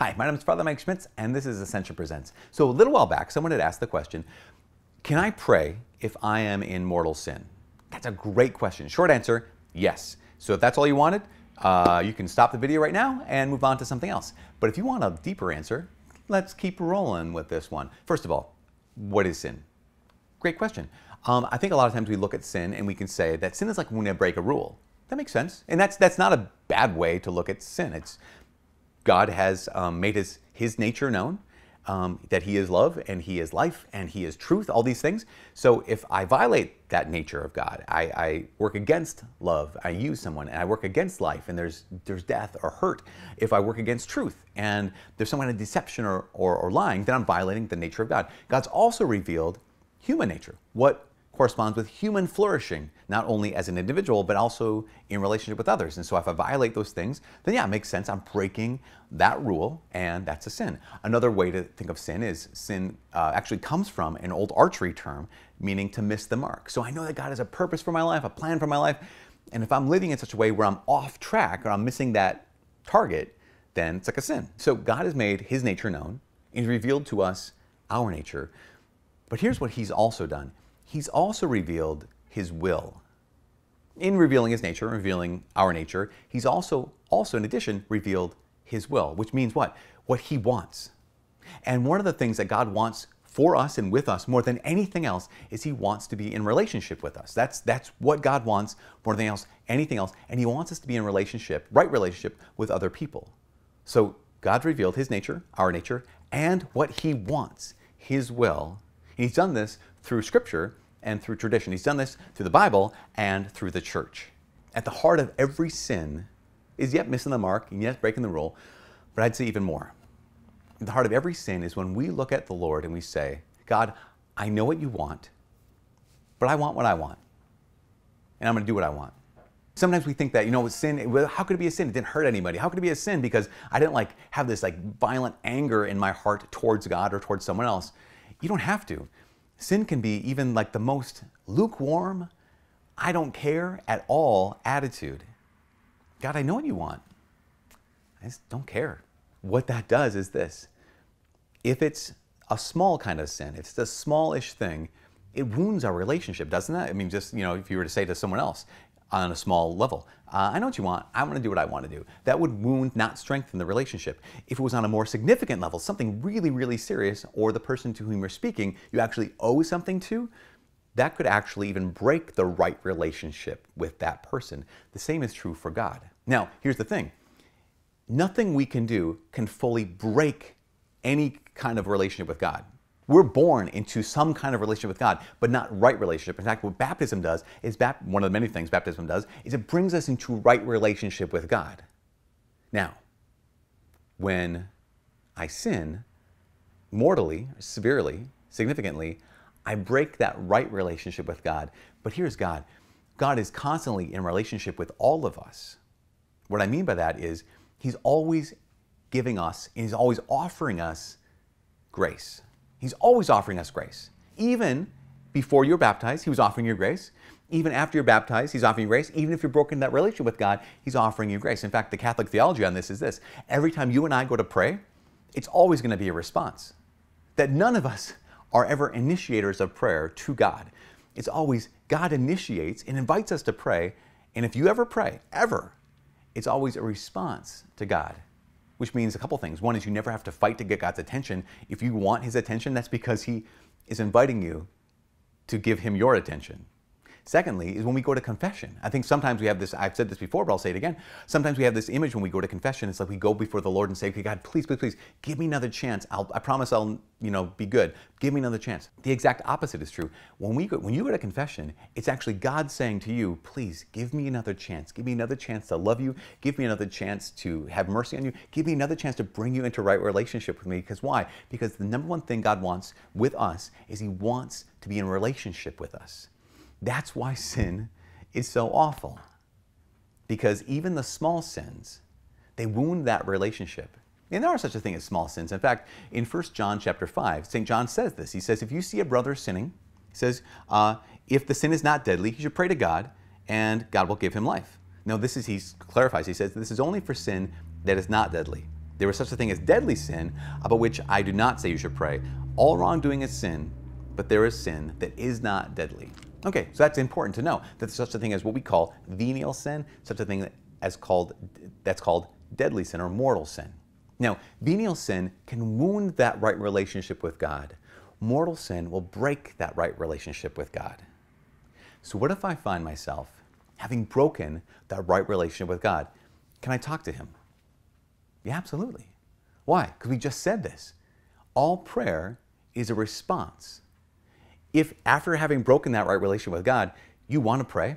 Hi, my name is Father Mike Schmitz, and this is Ascension Presents. So a little while back, someone had asked the question, can I pray if I am in mortal sin? That's a great question. Short answer, yes. So if that's all you wanted, you can stop the video right now and move on to something else. But if you want a deeper answer, let's keep rolling with this one. First of all, what is sin? Great question. I think a lot of times we look at sin and we can say that sin is like when I break a rule. That makes sense. And that's not a bad way to look at sin. It's God has made his nature known, that he is love and he is life and he is truth, all these things. So if I violate that nature of God, I work against love, I use someone, and I work against life, and there's death or hurt. If I work against truth and there's some kind of deception or lying, then I'm violating the nature of God. God's also revealed human nature, what corresponds with human flourishing, not only as an individual, but also in relationship with others. And so if I violate those things, then yeah, it makes sense. I'm breaking that rule, and that's a sin. Another way to think of sin is sin actually comes from an old archery term, meaning to miss the mark. So I know that God has a purpose for my life, a plan for my life. And if I'm living in such a way where I'm off track or I'm missing that target, then it's like a sin. So God has made his nature known. He's revealed to us our nature. But here's what he's also done. He's also revealed his will. In revealing his nature, revealing our nature, he's also in addition, revealed his will, which means what? What he wants. And one of the things that God wants for us and with us more than anything else is he wants to be in relationship with us. That's what God wants more than anything else. And he wants us to be in relationship, right relationship with other people. So God revealed his nature, our nature, and what he wants, his will. And he's done this through scripture and through tradition. He's done this through the Bible and through the church. At the heart of every sin is yet missing the mark and yet breaking the rule, but I'd say even more. At the heart of every sin is when we look at the Lord and we say, God, I know what you want, but I want what I want, and I'm going to do what I want. Sometimes we think that, sin, how could it be a sin? It didn't hurt anybody. How could it be a sin? Because I didn't have this violent anger in my heart towards God or towards someone else. You don't have to. Sin can be even the most lukewarm, I don't care at all attitude. God, I know what you want. I just don't care. What that does is this. If it's a small kind of sin, if it's a smallish thing, it wounds our relationship, doesn't it? I mean, just, if you were to say to someone else on a small level, I know what you want, I want to do what I want to do. That would wound, not strengthen the relationship. If it was on a more significant level, something really, really serious, or the person to whom you're speaking, you actually owe something to, that could actually even break the right relationship with that person. The same is true for God. Now, here's the thing. Nothing we can do can fully break any kind of relationship with God. We're born into some kind of relationship with God, but not right relationship. In fact, what baptism does is, one of the many things baptism does, is it brings us into right relationship with God. Now, when I sin mortally, severely, significantly, I break that right relationship with God. But here's God. God is constantly in relationship with all of us. What I mean by that is he's always giving us, and he's always offering us grace. He's always offering us grace. Even before you're baptized, he was offering you grace. Even after you're baptized, he's offering you grace. Even if you're broken in that relationship with God, he's offering you grace. In fact, the Catholic theology on this is this. Every time you and I go to pray, it's always going to be a response. That none of us are ever initiators of prayer to God. It's always God initiates and invites us to pray. And if you ever pray, ever, it's always a response to God. Which means a couple things. One is you never have to fight to get God's attention. If you want his attention, that's because he is inviting you to give him your attention. Secondly, is when we go to confession. I think sometimes we have this, I've said this before, but I'll say it again. Sometimes we have this image when we go to confession. It's like we go before the Lord and say, okay, God, please, please, please, give me another chance. I promise I'll, be good. Give me another chance. The exact opposite is true. When you go to confession, it's actually God saying to you, please, give me another chance. Give me another chance to love you. Give me another chance to have mercy on you. Give me another chance to bring you into right relationship with me. Because why? Because the number one thing God wants with us is he wants to be in relationship with us. That's why sin is so awful, because even the small sins, they wound that relationship. And there are such a thing as small sins. In fact, in 1 John chapter 5, St. John says this. He says, if you see a brother sinning, he says, if the sin is not deadly, he should pray to God, and God will give him life. No, this is, he clarifies, he says, this is only for sin that is not deadly. There is such a thing as deadly sin, about which I do not say you should pray. All wrongdoing is sin, but there is sin that is not deadly. Okay, so that's important to know, that there's such a thing as what we call venial sin, such a thing as that's called deadly sin or mortal sin. Now, venial sin can wound that right relationship with God. Mortal sin will break that right relationship with God. So what if I find myself having broken that right relationship with God? Can I talk to Him? Yeah, absolutely. Why? Because we just said this. All prayer is a response. If after having broken that right relationship with God, you want to pray,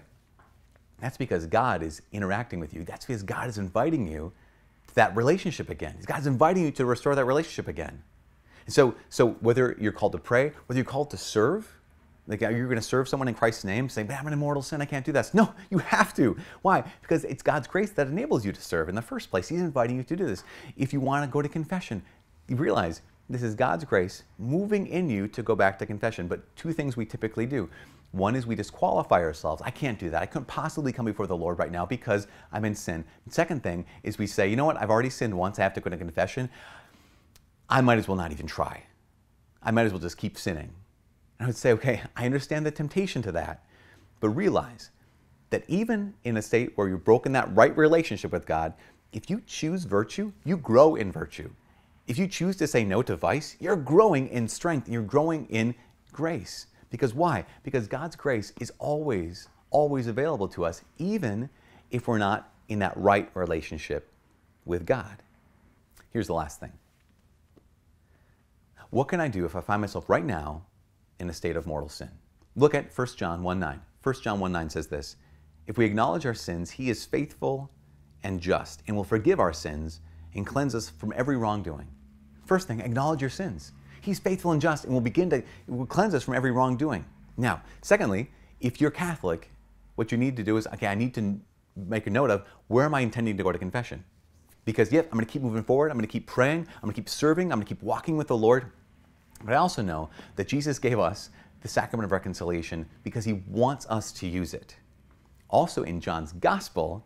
that's because God is interacting with you. That's because God is inviting you to that relationship again. God's inviting you to restore that relationship again. And so whether you're called to pray, whether you're called to serve, like you're going to serve someone in Christ's name, saying, but I'm in mortal sin, I can't do this. No, you have to. Why? Because it's God's grace that enables you to serve in the first place. He's inviting you to do this. If you want to go to confession, you realize this is God's grace moving in you to go back to confession. But two things we typically do. One is we disqualify ourselves. I can't do that. I couldn't possibly come before the Lord right now because I'm in sin. The second thing is we say, you know what? I've already sinned once. I have to go to confession. I might as well not even try. I might as well just keep sinning. I would say, okay, I understand the temptation to that, but realize that even in a state where you've broken that right relationship with God, if you choose virtue, you grow in virtue. If you choose to say no to vice, you're growing in strength, you're growing in grace. Because why? Because God's grace is always, always available to us, even if we're not in that right relationship with God. Here's the last thing. What can I do if I find myself right now in a state of mortal sin? Look at 1 John 1:9. 1 John 1:9 says this, if we acknowledge our sins, He is faithful and just and will forgive our sins and cleanse us from every wrongdoing. First thing, acknowledge your sins. He's faithful and just and will cleanse us from every wrongdoing. Now, secondly, if you're Catholic, what you need to do is, okay, I need to make a note of where am I intending to go to confession? Because, yep, I'm going to keep moving forward, I'm going to keep praying, I'm going to keep serving, I'm going to keep walking with the Lord. But I also know that Jesus gave us the sacrament of reconciliation because He wants us to use it. Also in John's Gospel,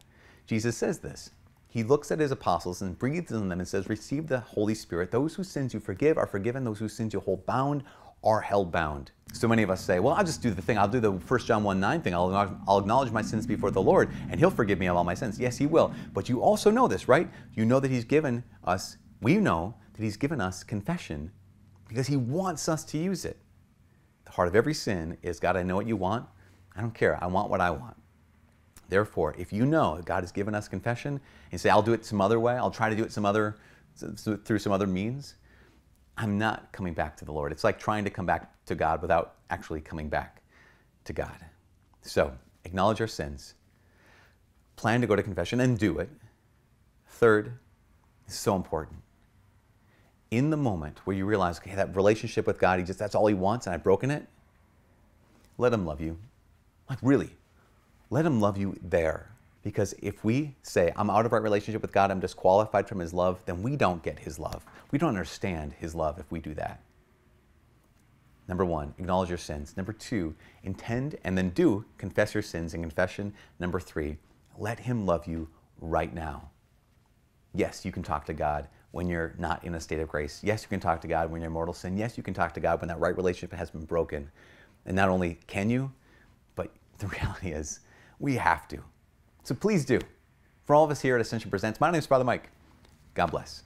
Jesus says this. He looks at His apostles and breathes on them and says, receive the Holy Spirit. Those whose sins you forgive are forgiven. Those whose sins you hold bound are held bound. So many of us say, well, I'll just do the thing. I'll do the 1 John 1:9 thing. I'll acknowledge my sins before the Lord and He'll forgive me of all my sins. Yes, He will. But you also know this, right? You know that He's given us, we know that He's given us confession because He wants us to use it. The heart of every sin is, God, I know what you want. I don't care. I want what I want. Therefore, if you know that God has given us confession and say, I'll do it some other way, I'll try to do it through some other means, I'm not coming back to the Lord. It's like trying to come back to God without actually coming back to God. So, acknowledge our sins, plan to go to confession, and do it. Third, it's so important. In the moment where you realize, okay, that relationship with God, that's all He wants and I've broken it, let Him love you. Like, really, let Him love you there. Because if we say, I'm out of right relationship with God, I'm disqualified from His love, then we don't get His love. We don't understand His love if we do that. Number one, acknowledge your sins. Number two, intend and then do confess your sins in confession. Number three, let Him love you right now. Yes, you can talk to God when you're not in a state of grace. Yes, you can talk to God when you're in mortal sin. Yes, you can talk to God when that right relationship has been broken. And not only can you, but the reality is we have to. So please do. For all of us here at Ascension Presents, my name is Father Mike. God bless.